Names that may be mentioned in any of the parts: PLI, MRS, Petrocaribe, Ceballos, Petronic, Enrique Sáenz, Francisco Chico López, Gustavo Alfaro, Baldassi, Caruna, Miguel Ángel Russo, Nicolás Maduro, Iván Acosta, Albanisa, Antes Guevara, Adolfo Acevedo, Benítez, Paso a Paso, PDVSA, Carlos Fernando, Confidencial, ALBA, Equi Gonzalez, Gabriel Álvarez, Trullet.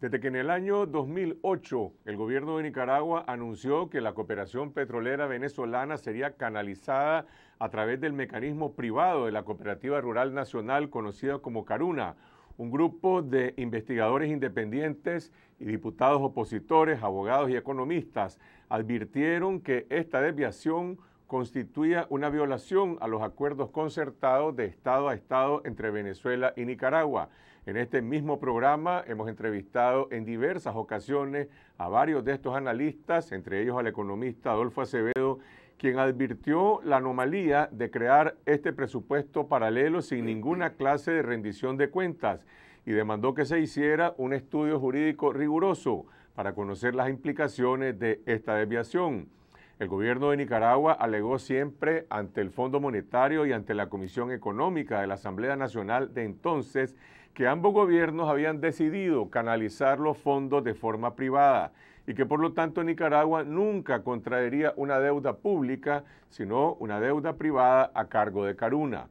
Desde que en el año 2008 el gobierno de Nicaragua anunció que la cooperación petrolera venezolana sería canalizada a través del mecanismo privado de la Cooperativa Rural Nacional, conocida como Caruna, un grupo de investigadores independientes y diputados opositores, abogados y economistas advirtieron que esta desviación constituía una violación a los acuerdos concertados de Estado a Estado entre Venezuela y Nicaragua. En este mismo programa hemos entrevistado en diversas ocasiones a varios de estos analistas, entre ellos al economista Adolfo Acevedo, quien advirtió la anomalía de crear este presupuesto paralelo sin ninguna clase de rendición de cuentas y demandó que se hiciera un estudio jurídico riguroso para conocer las implicaciones de esta desviación. El gobierno de Nicaragua alegó siempre ante el Fondo Monetario y ante la Comisión Económica de la Asamblea Nacional de entonces que ambos gobiernos habían decidido canalizar los fondos de forma privada y que por lo tanto Nicaragua nunca contraería una deuda pública, sino una deuda privada a cargo de Caruna.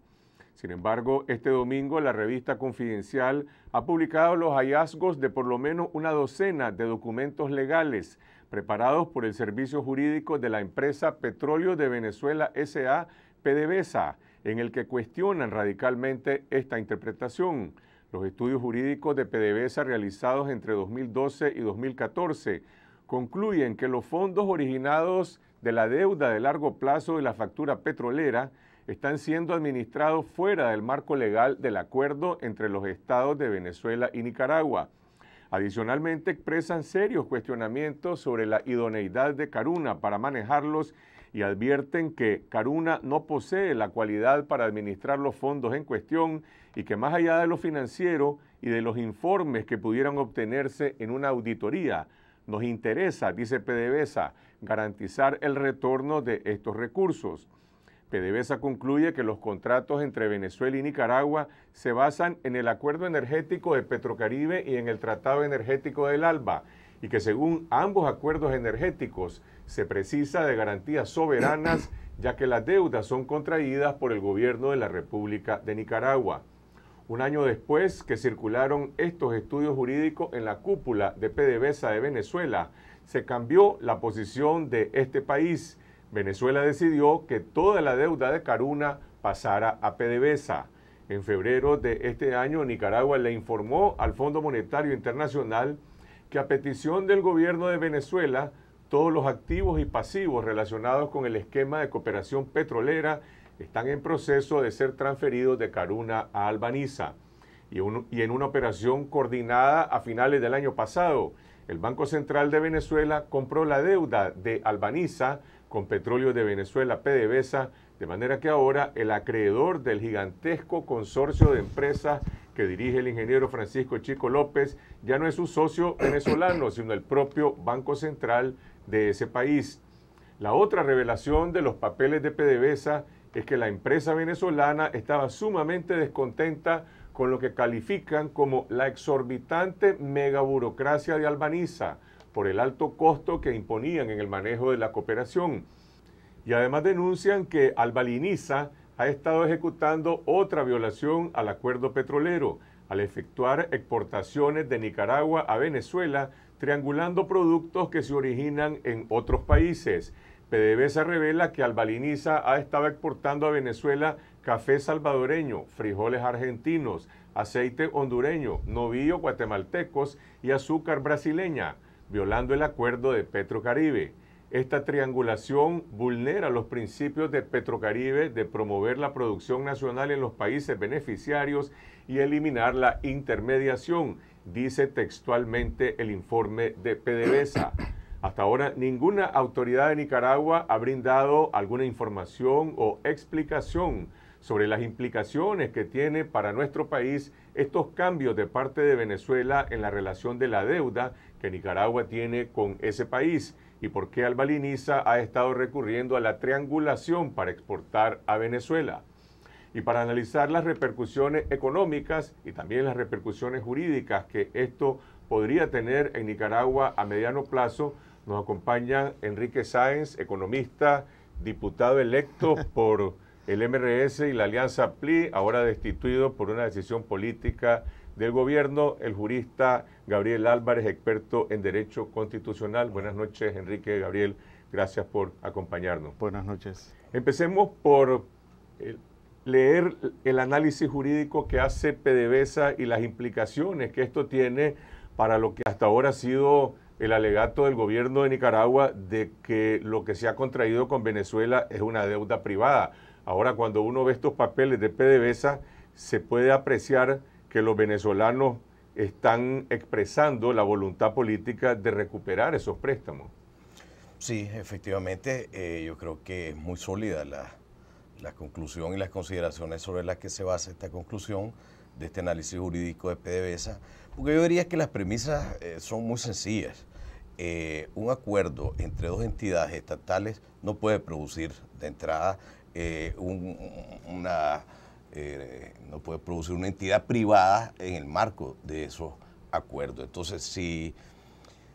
Sin embargo, este domingo la revista Confidencial ha publicado los hallazgos de por lo menos una docena de documentos legales preparados por el servicio jurídico de la empresa Petróleo de Venezuela S.A. PDVSA, en el que cuestionan radicalmente esta interpretación. Los estudios jurídicos de PDVSA realizados entre 2012 y 2014 concluyen que los fondos originados de la deuda de largo plazo de la factura petrolera están siendo administrados fuera del marco legal del acuerdo entre los estados de Venezuela y Nicaragua. Adicionalmente, expresan serios cuestionamientos sobre la idoneidad de Caruna para manejarlos y advierten que Caruna no posee la cualidad para administrar los fondos en cuestión y que más allá de lo financiero y de los informes que pudieran obtenerse en una auditoría, nos interesa, dice PDVSA, garantizar el retorno de estos recursos. PDVSA concluye que los contratos entre Venezuela y Nicaragua se basan en el acuerdo energético de Petrocaribe y en el tratado energético del ALBA, y que según ambos acuerdos energéticos se precisa de garantías soberanas, ya que las deudas son contraídas por el gobierno de la República de Nicaragua. Un año después que circularon estos estudios jurídicos en la cúpula de PDVSA de Venezuela, se cambió la posición de este país. Venezuela decidió que toda la deuda de Caruna pasara a PDVSA. En febrero de este año, Nicaragua le informó al Fondo Monetario Internacional que a petición del gobierno de Venezuela, todos los activos y pasivos relacionados con el esquema de cooperación petrolera están en proceso de ser transferidos de Caruna a Albanisa. Y en una operación coordinada a finales del año pasado, el Banco Central de Venezuela compró la deuda de Albanisa con Petróleo de Venezuela PDVSA, de manera que ahora el acreedor del gigantesco consorcio de empresas que dirige el ingeniero Francisco Chico López ya no es un socio venezolano, sino el propio Banco Central de ese país. La otra revelación de los papeles de PDVSA es que la empresa venezolana estaba sumamente descontenta con lo que califican como la exorbitante megaburocracia de Albanisa, por el alto costo que imponían en el manejo de la cooperación. Y además denuncian que Albanisa ha estado ejecutando otra violación al acuerdo petrolero, al efectuar exportaciones de Nicaragua a Venezuela, triangulando productos que se originan en otros países. PDVSA revela que Albanisa ha estado exportando a Venezuela café salvadoreño, frijoles argentinos, aceite hondureño, novillos guatemaltecos y azúcar brasileña, violando el acuerdo de Petrocaribe. Esta triangulación vulnera los principios de Petrocaribe de promover la producción nacional en los países beneficiarios y eliminar la intermediación, dice textualmente el informe de PDVSA. Hasta ahora, ninguna autoridad de Nicaragua ha brindado alguna información o explicación sobre las implicaciones que tiene para nuestro país estos cambios de parte de Venezuela en la relación de la deuda que Nicaragua tiene con ese país y por qué Albanisa ha estado recurriendo a la triangulación para exportar a Venezuela. Y para analizar las repercusiones económicas y también las repercusiones jurídicas que esto podría tener en Nicaragua a mediano plazo, nos acompaña Enrique Sáenz, economista, diputado electo por el MRS y la Alianza PLI, ahora destituido por una decisión política del gobierno, el jurista Gabriel Álvarez, experto en Derecho Constitucional. Buenas noches, Enrique, Gabriel, gracias por acompañarnos. Buenas noches. Empecemos por leer el análisis jurídico que hace PDVSA y las implicaciones que esto tiene para lo que hasta ahora ha sido el alegato del gobierno de Nicaragua de que lo que se ha contraído con Venezuela es una deuda privada. Ahora, cuando uno ve estos papeles de PDVSA, se puede apreciar que los venezolanos están expresando la voluntad política de recuperar esos préstamos. Sí, efectivamente, yo creo que es muy sólida la conclusión y las consideraciones sobre las que se basa esta conclusión de este análisis jurídico de PDVSA, porque yo diría que las premisas son muy sencillas. Un acuerdo entre dos entidades estatales no puede producir de entrada no puede producir una entidad privada en el marco de esos acuerdos. Entonces,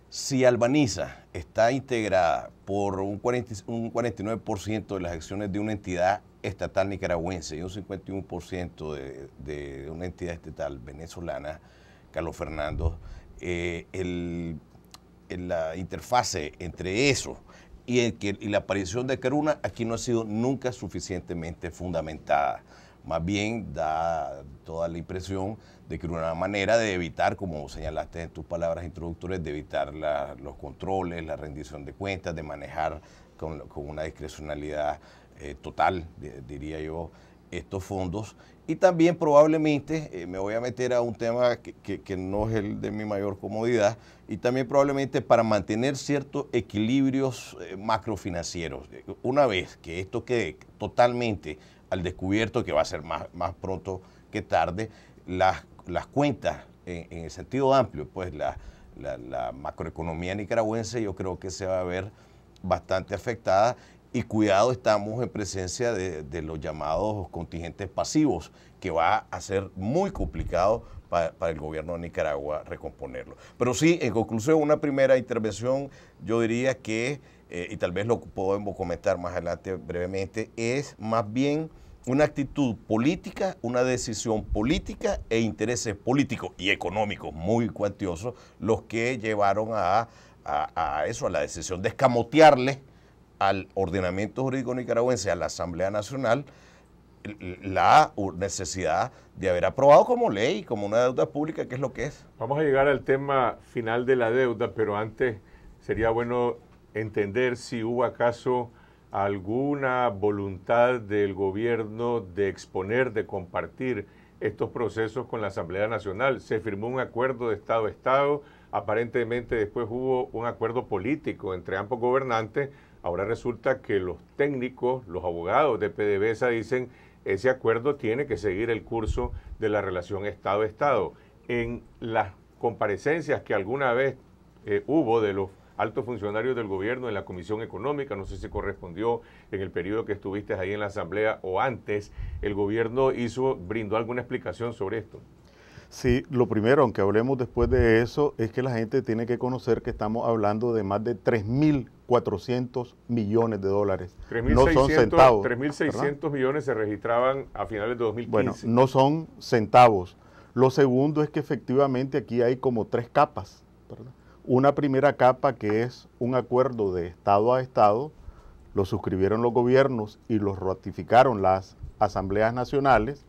si Albanisa está integrada por un 49% de las acciones de una entidad estatal nicaragüense y un 51% de una entidad estatal venezolana, Carlos Fernando, la interfase entre eso y la aparición de Caruna aquí no ha sido nunca suficientemente fundamentada. Más bien da toda la impresión de que una manera de evitar, como señalaste en tus palabras introductorias, de evitar los controles, la rendición de cuentas, de manejar con una discrecionalidad total, diría yo, estos fondos. Y también probablemente, me voy a meter a un tema que no es el de mi mayor comodidad, y también probablemente para mantener ciertos equilibrios macrofinancieros. Una vez que esto quede totalmente al descubierto, que va a ser más pronto que tarde, las cuentas en el sentido amplio, pues la macroeconomía nicaragüense yo creo que se va a ver bastante afectada, y cuidado, estamos en presencia de los llamados contingentes pasivos, que va a ser muy complicado para el gobierno de Nicaragua recomponerlo. Pero sí, en conclusión, una primera intervención, yo diría que, y tal vez lo podemos comentar más adelante brevemente, es más bien una actitud política, una decisión política e intereses políticos y económicos muy cuantiosos los que llevaron a eso, a la decisión de escamotearle al ordenamiento jurídico nicaragüense, a la Asamblea Nacional, la necesidad de haber aprobado como ley, como una deuda pública, que es lo que es. Vamos a llegar al tema final de la deuda, pero antes sería bueno entender si hubo acaso alguna voluntad del gobierno de exponer, de compartir estos procesos con la Asamblea Nacional. Se firmó un acuerdo de Estado a Estado, aparentemente después hubo un acuerdo político entre ambos gobernantes. Ahora resulta que los técnicos, los abogados de PDVSA dicen ese acuerdo tiene que seguir el curso de la relación Estado a Estado. En las comparecencias que alguna vez hubo de los altos funcionarios del gobierno en la Comisión Económica, no sé si correspondió en el periodo que estuviste ahí en la Asamblea o antes, el gobierno brindó alguna explicación sobre esto. Sí, lo primero, aunque hablemos después de eso, es que la gente tiene que conocer que estamos hablando de más de 3.400 millones de dólares. 3.600, no son centavos. 3.600 millones se registraban a finales de 2015. Bueno, no son centavos. Lo segundo es que efectivamente aquí hay como tres capas, ¿verdad? Una primera capa que es un acuerdo de Estado a Estado, lo suscribieron los gobiernos y lo ratificaron las asambleas nacionales.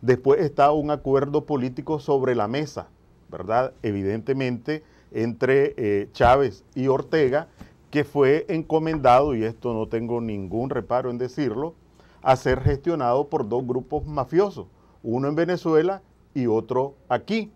Después está un acuerdo político sobre la mesa, ¿verdad? Evidentemente entre Chávez y Ortega, que fue encomendado, y esto no tengo ningún reparo en decirlo, a ser gestionado por dos grupos mafiosos, uno en Venezuela y otro aquí.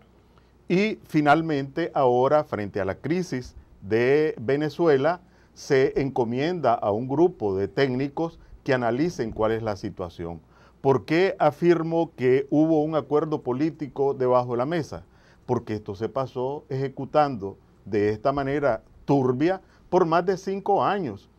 Y finalmente ahora, frente a la crisis de Venezuela, se encomienda a un grupo de técnicos que analicen cuál es la situación. ¿Por qué afirmo que hubo un acuerdo político debajo de la mesa? Porque esto se pasó ejecutando de esta manera turbia por más de 5 años.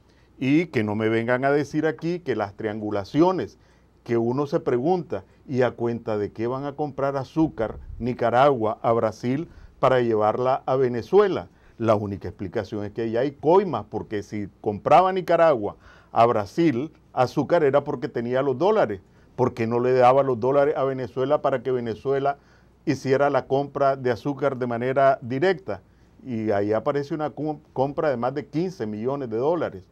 Y que no me vengan a decir aquí que las triangulaciones que uno se pregunta, ¿y a cuenta de qué van a comprar azúcar Nicaragua a Brasil para llevarla a Venezuela? La única explicación es que ahí hay coimas, porque si compraba Nicaragua a Brasil azúcar era porque tenía los dólares. ¿Por qué no le daba los dólares a Venezuela para que Venezuela hiciera la compra de azúcar de manera directa? Y ahí aparece una compra de más de 15 millones de dólares.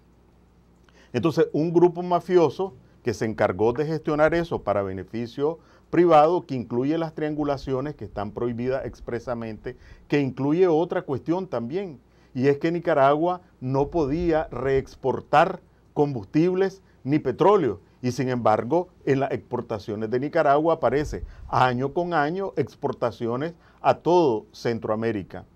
Entonces, un grupo mafioso que se encargó de gestionar eso para beneficio privado, que incluye las triangulaciones que están prohibidas expresamente, que incluye otra cuestión también, y es que Nicaragua no podía reexportar combustibles ni petróleo, y sin embargo en las exportaciones de Nicaragua aparece año con año exportaciones a todo Centroamérica.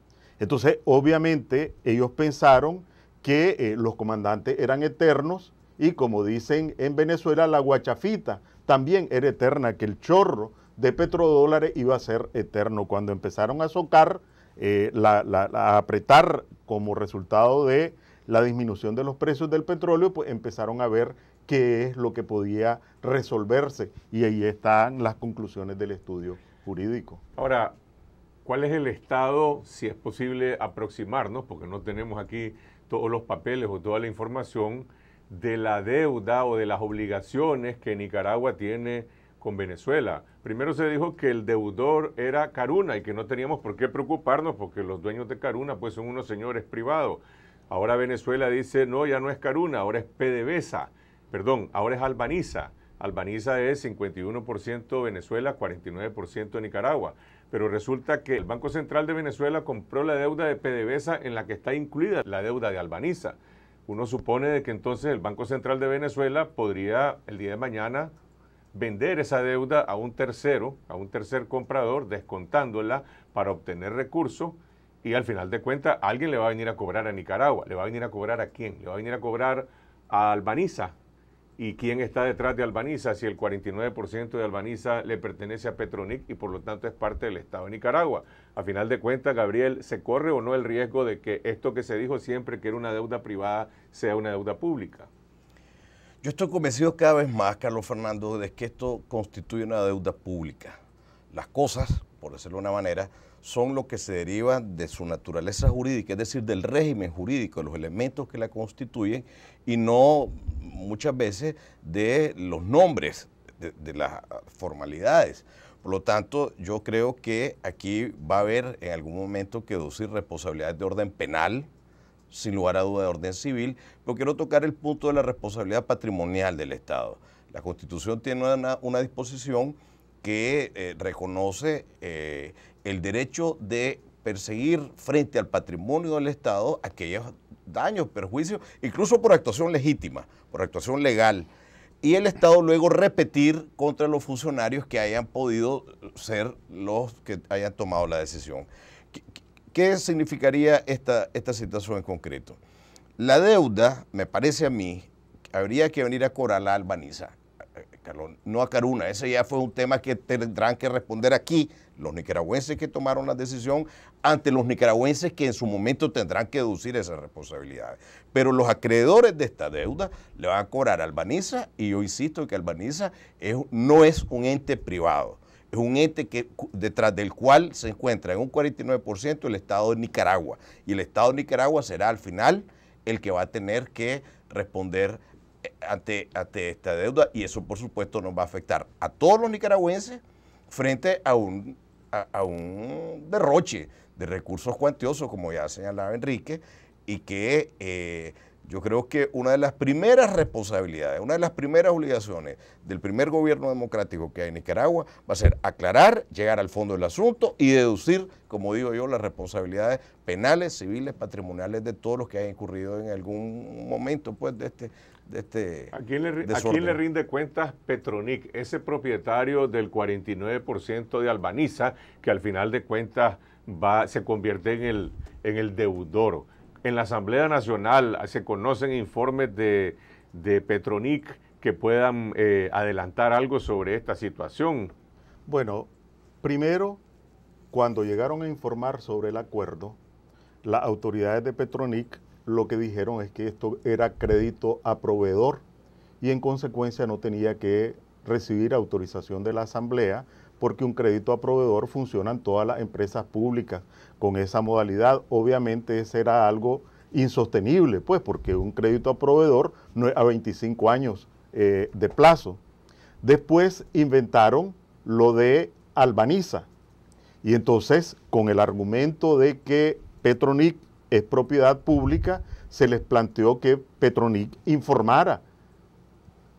Entonces, obviamente, ellos pensaron que los comandantes eran eternos, y como dicen en Venezuela, la guachafita también era eterna, que el chorro de petrodólares iba a ser eterno. Cuando empezaron a socar, a apretar como resultado de la disminución de los precios del petróleo, pues empezaron a ver qué es lo que podía resolverse. Y ahí están las conclusiones del estudio jurídico. Ahora, ¿cuál es el estado, si es posible aproximarnos, porque no tenemos aquí todos los papeles o toda la información, de la deuda o de las obligaciones que Nicaragua tiene con Venezuela? Primero se dijo que el deudor era Caruna y que no teníamos por qué preocuparnos porque los dueños de Caruna pues son unos señores privados. Ahora Venezuela dice, no, ya no es Caruna, ahora es PDVSA, perdón, ahora es Albanisa. Albanisa es 51% Venezuela, 49% Nicaragua. Pero resulta que el Banco Central de Venezuela compró la deuda de PDVSA en la que está incluida la deuda de Albanisa. Uno supone de que entonces el Banco Central de Venezuela podría el día de mañana vender esa deuda a un tercero, a un tercer comprador, descontándola para obtener recursos, y al final de cuentas alguien le va a venir a cobrar a Nicaragua. ¿Le va a venir a cobrar a quién? Le va a venir a cobrar a Albanisa. ¿Y quién está detrás de Albanisa si el 49% de Albanisa le pertenece a Petronic y por lo tanto es parte del Estado de Nicaragua? A final de cuentas, Gabriel, ¿se corre o no el riesgo de que esto que se dijo siempre que era una deuda privada sea una deuda pública? Yo estoy convencido cada vez más, Carlos Fernando, de que esto constituye una deuda pública. Las cosas, por decirlo de una manera, son lo que se deriva de su naturaleza jurídica, es decir, del régimen jurídico, de los elementos que la constituyen, y no muchas veces de los nombres, de las formalidades. Por lo tanto, yo creo que aquí va a haber en algún momento que deducir responsabilidades de orden penal, sin lugar a duda de orden civil, pero quiero tocar el punto de la responsabilidad patrimonial del Estado. La Constitución tiene una disposición que reconoce el derecho de perseguir frente al patrimonio del Estado aquellos daños, perjuicios, incluso por actuación legítima, por actuación legal, y el Estado luego repetir contra los funcionarios que hayan podido ser los que hayan tomado la decisión. ¿Qué significaría esta situación en concreto? La deuda, me parece a mí, habría que venir a cobrarla a Albanisa, Carlos, no a Caruna. Ese ya fue un tema que tendrán que responder aquí los nicaragüenses que tomaron la decisión ante los nicaragüenses que en su momento tendrán que deducir esas responsabilidades. Pero los acreedores de esta deuda le van a cobrar a Albanisa, y yo insisto que Albanisa no es un ente privado, es un ente detrás del cual se encuentra en un 49% el Estado de Nicaragua, y el Estado de Nicaragua será al final el que va a tener que responder ante esta deuda, y eso por supuesto nos va a afectar a todos los nicaragüenses frente a un derroche de recursos cuantiosos, como ya señalaba Enrique, y que yo creo que una de las primeras responsabilidades, una de las primeras obligaciones del primer gobierno democrático que hay en Nicaragua va a ser aclarar, llegar al fondo del asunto y deducir, como digo yo, las responsabilidades penales, civiles, patrimoniales de todos los que hayan incurrido en algún momento pues de este ¿A quién le rinde cuentas Petronic, ese propietario del 49% de Albanisa, que al final de cuentas se convierte en el deudor? En la Asamblea Nacional se conocen informes de Petronic que puedan adelantar algo sobre esta situación. Bueno, primero, cuando llegaron a informar sobre el acuerdo, las autoridades de Petronic lo que dijeron es que esto era crédito a proveedor y en consecuencia no tenía que recibir autorización de la Asamblea, porque un crédito a proveedor funcionan todas las empresas públicas con esa modalidad. Obviamente ese era algo insostenible, pues, porque un crédito a proveedor no es a 25 años de plazo. Después inventaron lo de Albanisa, y entonces con el argumento de que Petronic es propiedad pública, se les planteó que Petronic informara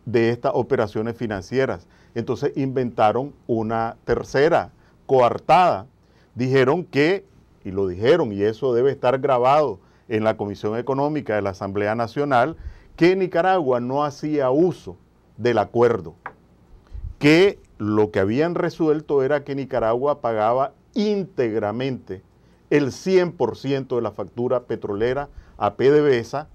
de estas operaciones financieras. Entonces inventaron una tercera, coartada. Dijeron que, y lo dijeron, y eso debe estar grabado en la Comisión Económica de la Asamblea Nacional, que Nicaragua no hacía uso del acuerdo, que lo que habían resuelto era que Nicaragua pagaba íntegramente el 100% de la factura petrolera a PDVSA,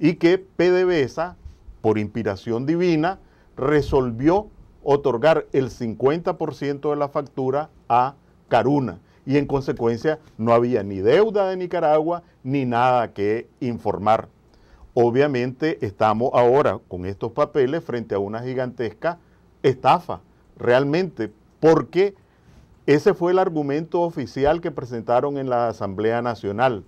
y que PDVSA, por inspiración divina, resolvió otorgar el 50% de la factura a Caruna, y en consecuencia no había ni deuda de Nicaragua ni nada que informar. Obviamente estamos ahora con estos papeles frente a una gigantesca estafa, realmente, porque ese fue el argumento oficial que presentaron en la Asamblea Nacional.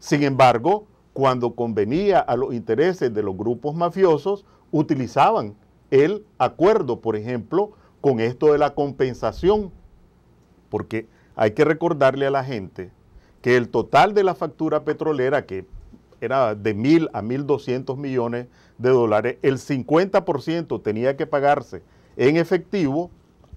Sin embargo, cuando convenía a los intereses de los grupos mafiosos, utilizaban el acuerdo, por ejemplo, con esto de la compensación, porque hay que recordarle a la gente que el total de la factura petrolera, que era de 1.000 a 1.200 millones de dólares, el 50% tenía que pagarse en efectivo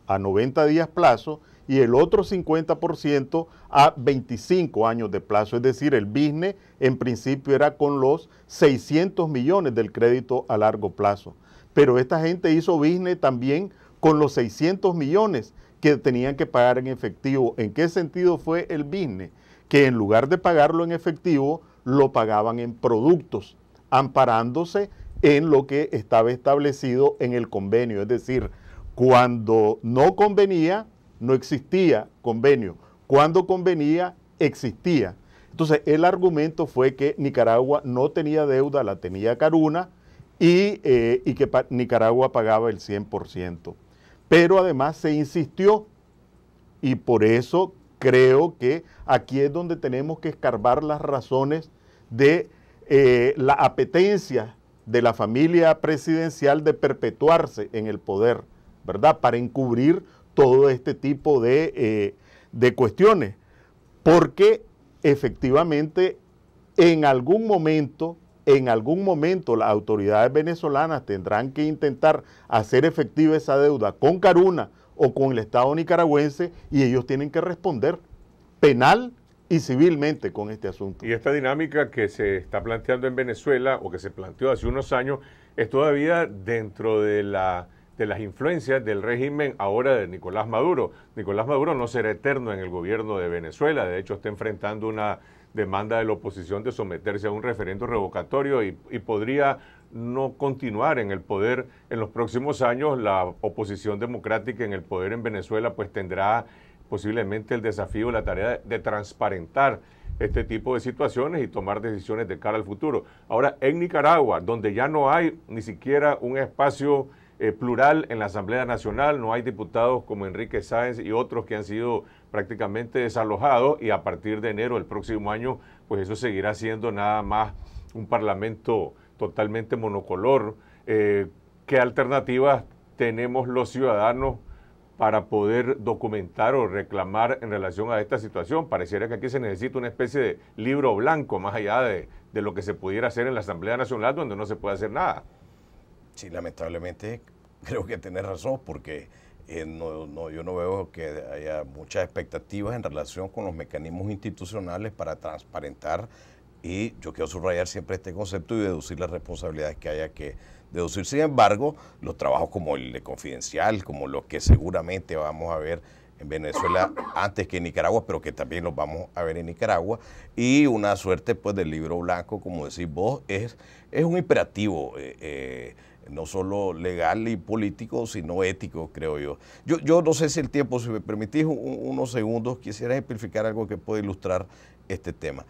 a 90 días plazo, y el otro 50% a 25 años de plazo. Es decir, el business en principio era con los 600 millones del crédito a largo plazo. Pero esta gente hizo business también con los 600 millones que tenían que pagar en efectivo. ¿En qué sentido fue el business? Que en lugar de pagarlo en efectivo, lo pagaban en productos, amparándose en lo que estaba establecido en el convenio. Es decir, cuando no convenía, no existía convenio. Cuando convenía, existía. Entonces, el argumento fue que Nicaragua no tenía deuda, la tenía Caruna, y que Nicaragua pagaba el 100%. Pero además se insistió, y por eso creo que aquí es donde tenemos que escarbar las razones de la apetencia de la familia presidencial de perpetuarse en el poder, ¿verdad? Para encubrir todo este tipo de cuestiones, porque efectivamente en algún momento las autoridades venezolanas tendrán que intentar hacer efectiva esa deuda con Caruna o con el Estado nicaragüense, y ellos tienen que responder penal y civilmente con este asunto. Y esta dinámica que se está planteando en Venezuela, o que se planteó hace unos años, es todavía dentro de las influencias del régimen ahora de Nicolás Maduro. Nicolás Maduro no será eterno en el gobierno de Venezuela, de hecho está enfrentando una demanda de la oposición de someterse a un referendo revocatorio, y podría no continuar en el poder en los próximos años. La oposición democrática en el poder en Venezuela pues tendrá posiblemente el desafío, la tarea de transparentar este tipo de situaciones y tomar decisiones de cara al futuro. Ahora, en Nicaragua, donde ya no hay ni siquiera un espacio plural en la Asamblea Nacional, no hay diputados como Enrique Sáenz y otros que han sido prácticamente desalojados, y a partir de enero del próximo año, pues eso seguirá siendo nada más un parlamento totalmente monocolor. ¿Qué alternativas tenemos los ciudadanos para poder documentar o reclamar en relación a esta situación? Pareciera que aquí se necesita una especie de libro blanco, más allá de lo que se pudiera hacer en la Asamblea Nacional, donde no se puede hacer nada. Sí, lamentablemente creo que tenés razón, porque yo no veo que haya muchas expectativas en relación con los mecanismos institucionales para transparentar, y yo quiero subrayar siempre este concepto y deducir las responsabilidades que haya que deducir. Sin embargo, los trabajos como el de Confidencial, como los que seguramente vamos a ver en Venezuela antes que en Nicaragua, pero que también los vamos a ver en Nicaragua, y una suerte pues del libro blanco, como decís vos, es un imperativo no solo legal y político, sino ético, creo yo. Yo no sé si el tiempo, si me permitís unos segundos, quisiera ejemplificar algo que puede ilustrar este tema.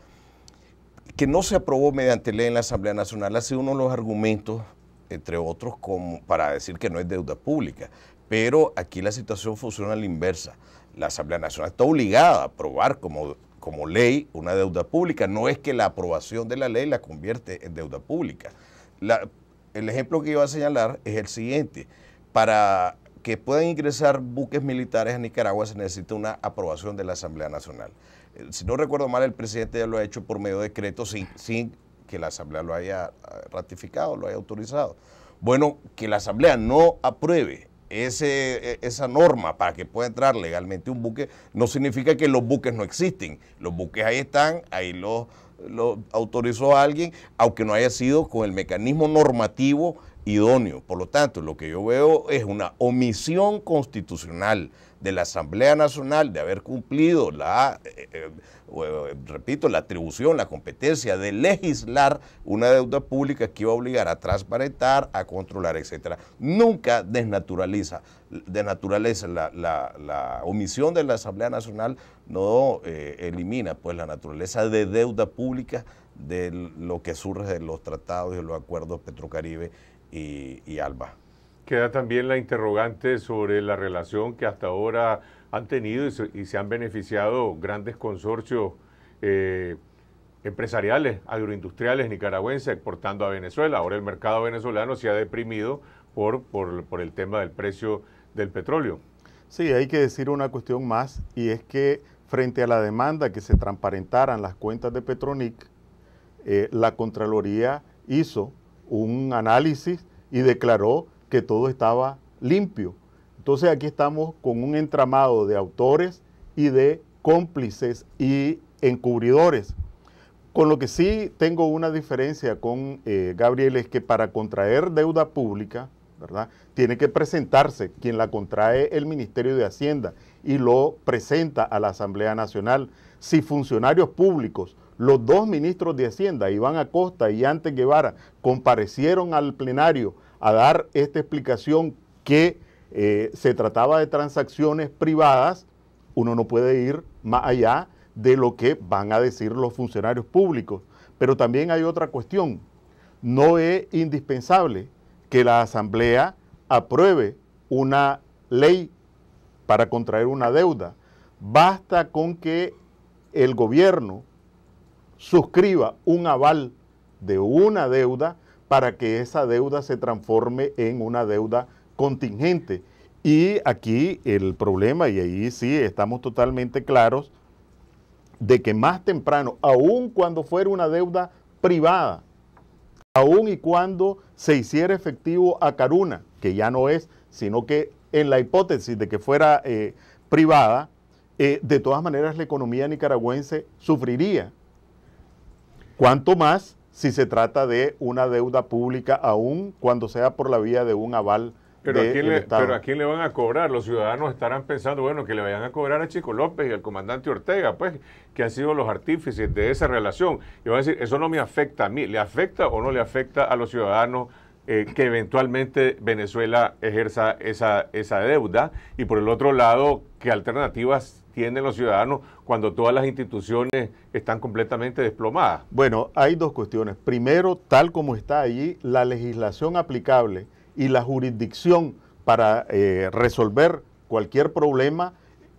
Que no se aprobó mediante ley en la Asamblea Nacional ha sido uno de los argumentos, entre otros, como para decir que no es deuda pública. Pero aquí la situación funciona a la inversa. La Asamblea Nacional está obligada a aprobar como como ley una deuda pública. No es que la aprobación de la ley la convierte en deuda pública. El ejemplo que iba a señalar es el siguiente. Para que puedan ingresar buques militares a Nicaragua se necesita una aprobación de la Asamblea Nacional. Si no recuerdo mal, el presidente ya lo ha hecho por medio de decreto sin que la Asamblea lo haya ratificado, lo haya autorizado. Bueno, que la Asamblea no apruebe esa norma para que pueda entrar legalmente un buque, no significa que los buques no existen. Los buques ahí están, ahí los autorizó alguien, aunque no haya sido con el mecanismo normativo idóneo. Por lo tanto, lo que yo veo es una omisión constitucional de la Asamblea Nacional de haber cumplido la atribución, la competencia de legislar una deuda pública que iba a obligar a transparentar, a controlar, etc. Nunca desnaturaliza la omisión de la Asamblea Nacional, no elimina pues la naturaleza de deuda pública de lo que surge de los tratados y de los acuerdos Petrocaribe y ALBA. Queda también la interrogante sobre la relación que hasta ahora han tenido y se han beneficiado grandes consorcios empresariales, agroindustriales nicaragüenses exportando a Venezuela. Ahora el mercado venezolano se ha deprimido por el tema del precio del petróleo. Sí, hay que decir una cuestión más, y es que frente a la demanda que se transparentaran las cuentas de Petronic, la Contraloría hizo un análisis y declaró que todo estaba limpio. Entonces aquí estamos con un entramado de autores y de cómplices y encubridores. Con lo que sí tengo una diferencia con Gabriel, es que para contraer deuda pública, ¿verdad?, tiene que presentarse quien la contrae, el Ministerio de Hacienda, y lo presenta a la Asamblea Nacional. Si funcionarios públicos, los dos ministros de Hacienda, Iván Acosta y Antes Guevara, comparecieron al plenario a dar esta explicación que se trataba de transacciones privadas, uno no puede ir más allá de lo que van a decir los funcionarios públicos. Pero también hay otra cuestión. No es indispensable que la Asamblea apruebe una ley para contraer una deuda. Basta con que el gobierno suscriba un aval de una deuda para que esa deuda se transforme en una deuda contingente. Y aquí el problema, y ahí sí estamos totalmente claros, de que más temprano, aun cuando fuera una deuda privada, aun y cuando se hiciera efectivo a Caruna, que ya no es, sino que en la hipótesis de que fuera privada, de todas maneras la economía nicaragüense sufriría. ¿Cuánto más si se trata de una deuda pública, aún cuando sea por la vía de un aval del Estado? Pero ¿a quién le van a cobrar? Los ciudadanos estarán pensando, bueno, que le vayan a cobrar a Chico López y al comandante Ortega, pues, que han sido los artífices de esa relación. Y van a decir, eso no me afecta a mí. ¿Le afecta o no le afecta a los ciudadanos que eventualmente Venezuela ejerza esa deuda? Y por el otro lado, ¿qué alternativas tienen los ciudadanos cuando todas las instituciones están completamente desplomadas? Bueno, hay dos cuestiones. Primero, tal como está allí, la legislación aplicable y la jurisdicción para resolver cualquier problema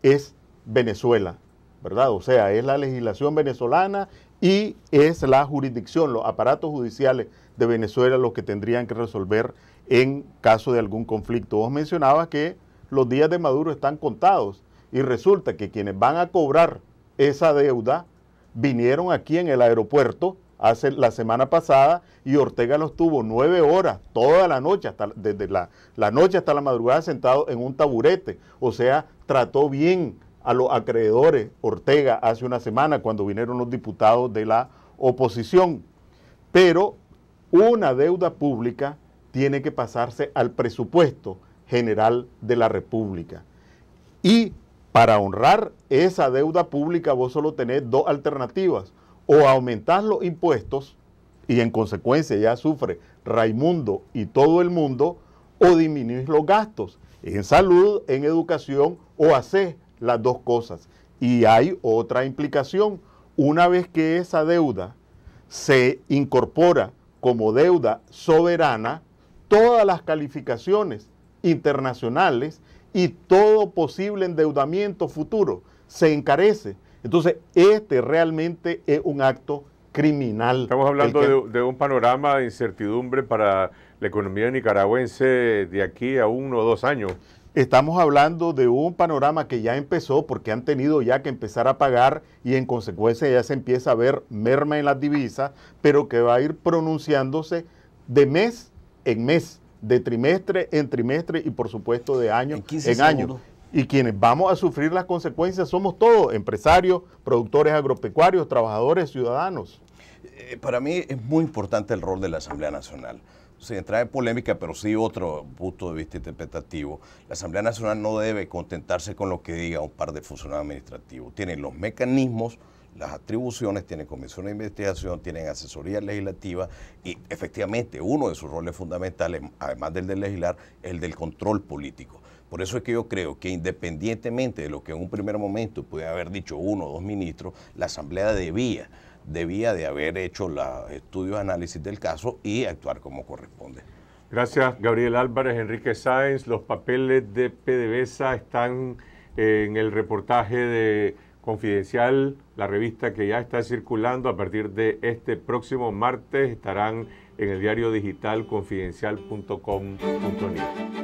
es Venezuela, ¿verdad? O sea, es la legislación venezolana y es la jurisdicción, los aparatos judiciales de Venezuela los que tendrían que resolver en caso de algún conflicto. Vos mencionabas que los días de Maduro están contados. Y resulta que quienes van a cobrar esa deuda vinieron aquí en el aeropuerto hace la semana pasada, y Ortega los tuvo 9 horas, toda la noche, desde la noche hasta la madrugada, sentado en un taburete. O sea, trató bien a los acreedores Ortega hace una semana cuando vinieron los diputados de la oposición. Pero una deuda pública tiene que pasarse al presupuesto general de la República. Y para honrar esa deuda pública vos solo tenés dos alternativas: o aumentás los impuestos, y en consecuencia ya sufre Raimundo y todo el mundo, o disminuís los gastos en salud, en educación, o hacés las dos cosas. Y hay otra implicación: una vez que esa deuda se incorpora como deuda soberana, todas las calificaciones internacionales y todo posible endeudamiento futuro se encarece. Entonces, este realmente es un acto criminal. Estamos hablando de un panorama de incertidumbre para la economía nicaragüense de aquí a 1 o 2 años. Estamos hablando de un panorama que ya empezó, porque han tenido ya que empezar a pagar y en consecuencia ya se empieza a ver merma en las divisas, pero que va a ir pronunciándose de mes en mes, de trimestre en trimestre y por supuesto de año en año. Y quienes vamos a sufrir las consecuencias somos todos, empresarios, productores agropecuarios, trabajadores, ciudadanos. Para mí es muy importante el rol de la Asamblea Nacional. Se entra en polémica, pero sí otro punto de vista interpretativo. La Asamblea Nacional no debe contentarse con lo que diga un par de funcionarios administrativos. Tienen los mecanismos, las atribuciones, tienen comisiones de investigación, tienen asesoría legislativa y efectivamente uno de sus roles fundamentales, además del de legislar, es el del control político. Por eso es que yo creo que independientemente de lo que en un primer momento pudiera haber dicho 1 o 2 ministros, la Asamblea debía de haber hecho los estudios, análisis del caso y actuar como corresponde. Gracias, Gabriel Álvarez, Enrique Sáenz. Los papeles de PDVSA están en el reportaje de Confidencial, la revista que ya está circulando. A partir de este próximo martes estarán en el diario digital confidencial.com.ni.